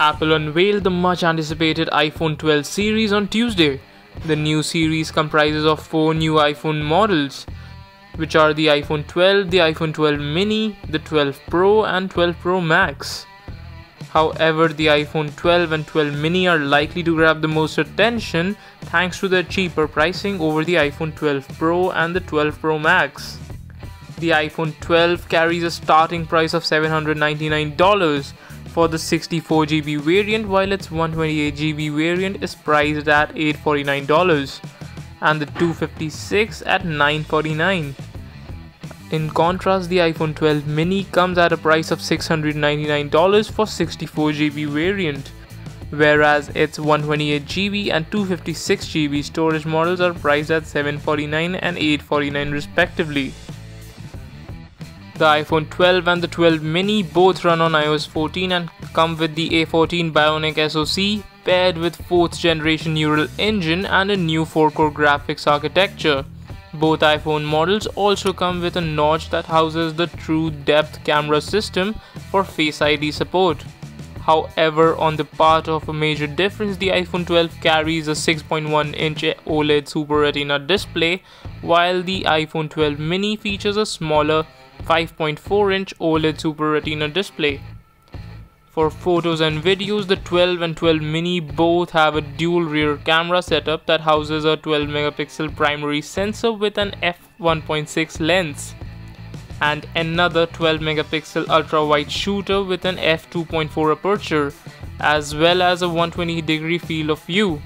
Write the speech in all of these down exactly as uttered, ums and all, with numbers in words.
Apple unveiled the much-anticipated iPhone twelve series on Tuesday. The new series comprises of four new iPhone models, which are the iPhone twelve, the iPhone twelve mini, the twelve Pro and twelve Pro Max. However, the iPhone twelve and twelve mini are likely to grab the most attention thanks to their cheaper pricing over the iPhone twelve Pro and the twelve Pro Max. The iPhone twelve carries a starting price of seven hundred ninety-nine dollars for the sixty-four gigabyte variant, while its one hundred twenty-eight gigabyte variant is priced at eight hundred forty-nine dollars and the two hundred fifty-six at nine hundred forty-nine dollars. In contrast, the iPhone twelve mini comes at a price of six hundred ninety-nine dollars for sixty-four gigabyte variant, whereas its one hundred twenty-eight gigabyte and two hundred fifty-six gigabyte storage models are priced at seven hundred forty-nine dollars and eight hundred forty-nine dollars respectively. The iPhone twelve and the twelve mini both run on i O S fourteen and come with the A fourteen Bionic S O C paired with fourth generation Neural Engine and a new four core graphics architecture. Both iPhone models also come with a notch that houses the TrueDepth camera system for Face I D support. However, on the part of a major difference, the iPhone twelve carries a six point one inch OLED Super Retina display, while the iPhone twelve mini features a smaller five point four inch OLED Super Retina display. For photos and videos, the twelve and twelve mini both have a dual rear camera setup that houses a twelve megapixel primary sensor with an f one point six lens and another twelve megapixel ultra-wide shooter with an f two point four aperture, as well as a one hundred twenty degree field of view.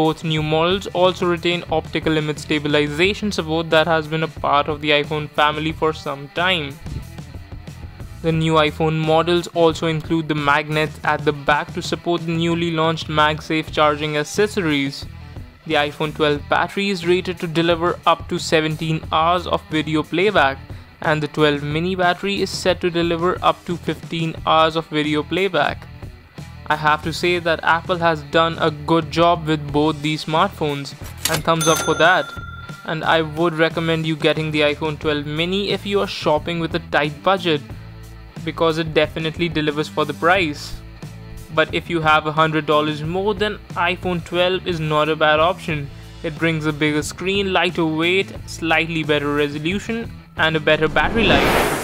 Both new models also retain optical image stabilization support that has been a part of the iPhone family for some time. The new iPhone models also include the magnets at the back to support the newly launched MagSafe charging accessories. The iPhone twelve battery is rated to deliver up to seventeen hours of video playback, and the twelve mini battery is set to deliver up to fifteen hours of video playback. I have to say that Apple has done a good job with both these smartphones, and thumbs up for that. And I would recommend you getting the iPhone twelve mini if you are shopping with a tight budget, because it definitely delivers for the price. But if you have one hundred dollars more, then iPhone twelve is not a bad option. It brings a bigger screen, lighter weight, slightly better resolution and a better battery life.